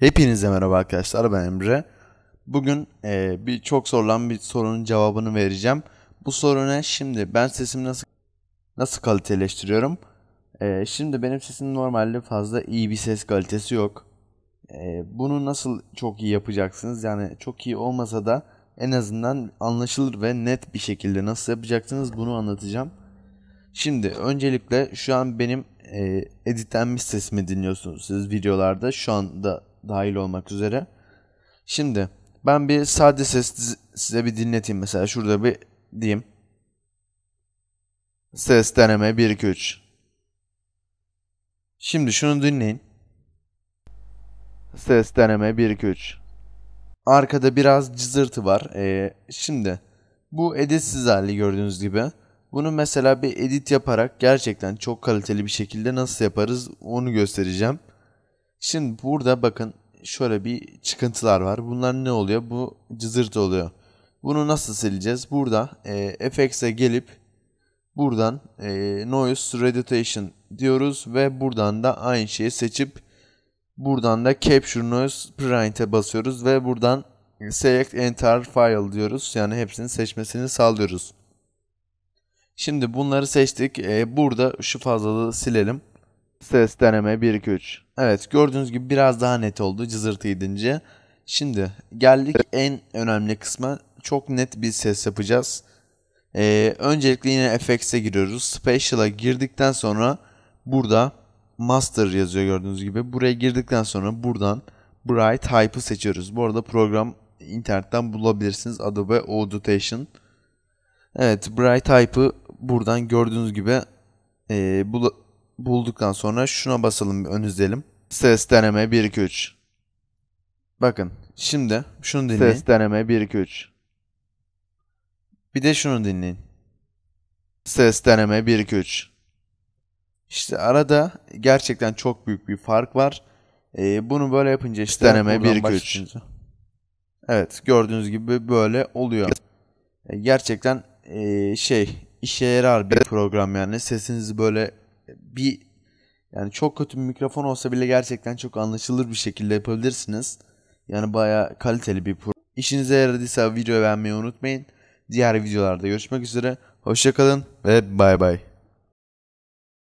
Hepinize merhaba arkadaşlar, ben Emre. Bugün çok sorulan bir sorunun cevabını vereceğim. Bu soru ne? Şimdi ben sesimi nasıl kaliteleştiriyorum? Şimdi benim sesim normalde fazla iyi bir ses kalitesi yok. Bunu nasıl çok iyi yapacaksınız? Yani çok iyi olmasa da en azından anlaşılır ve net bir şekilde nasıl yapacaksınız bunu anlatacağım. Şimdi öncelikle şu an benim editlenmiş sesimi dinliyorsunuz siz videolarda, şu anda dahil olmak üzere. Şimdi ben bir sade ses size bir dinleteyim, mesela şurada bir diyeyim. Ses deneme 1-2-3. Şimdi şunu dinleyin. Ses deneme 1-2-3. Arkada biraz cızırtı var. Şimdi bu editsiz hali gördüğünüz gibi. Bunu mesela bir edit yaparak gerçekten çok kaliteli bir şekilde nasıl yaparız onu göstereceğim. Şimdi burada bakın şöyle bir çıkıntılar var. Bunlar ne oluyor? Bu cızırtı oluyor. Bunu nasıl sileceğiz? Burada Effects'e gelip buradan Noise Reduction diyoruz ve buradan da aynı şeyi seçip buradan da Capture Noise Print'e basıyoruz ve buradan Select Entire File diyoruz. Yani hepsini seçmesini sağlıyoruz. Şimdi bunları seçtik. Burada şu fazlalığı silelim. Ses deneme 1-2-3. Evet, gördüğünüz gibi biraz daha net oldu cızırtı edince. Şimdi geldik en önemli kısma. Çok net bir ses yapacağız. Öncelikle yine Effects'e giriyoruz. Spatial'a girdikten sonra burada Master yazıyor gördüğünüz gibi. Buraya girdikten sonra buradan Bright Hype'ı seçiyoruz. Bu arada program internetten bulabilirsiniz. Adobe Audition. Evet, Bright Hype'ı buradan gördüğünüz gibi bulduktan sonra şuna basalım, ön izleyelim. Ses deneme 1-2-3. Bakın şimdi şunu dinleyin. Ses deneme 1-2-3. Bir de şunu dinleyin. Ses deneme 1-2-3. İşte arada gerçekten çok büyük bir fark var. Bunu böyle yapınca işte deneme 1-2-3. Evet, gördüğünüz gibi böyle oluyor. Gerçekten işe yarar bir program, yani sesinizi böyle yani çok kötü bir mikrofon olsa bile gerçekten çok anlaşılır bir şekilde yapabilirsiniz. Yani bayağı kaliteli bir program. İşinize yaradıysa videoyu beğenmeyi unutmayın. Diğer videolarda görüşmek üzere. Hoşça kalın ve bay bay.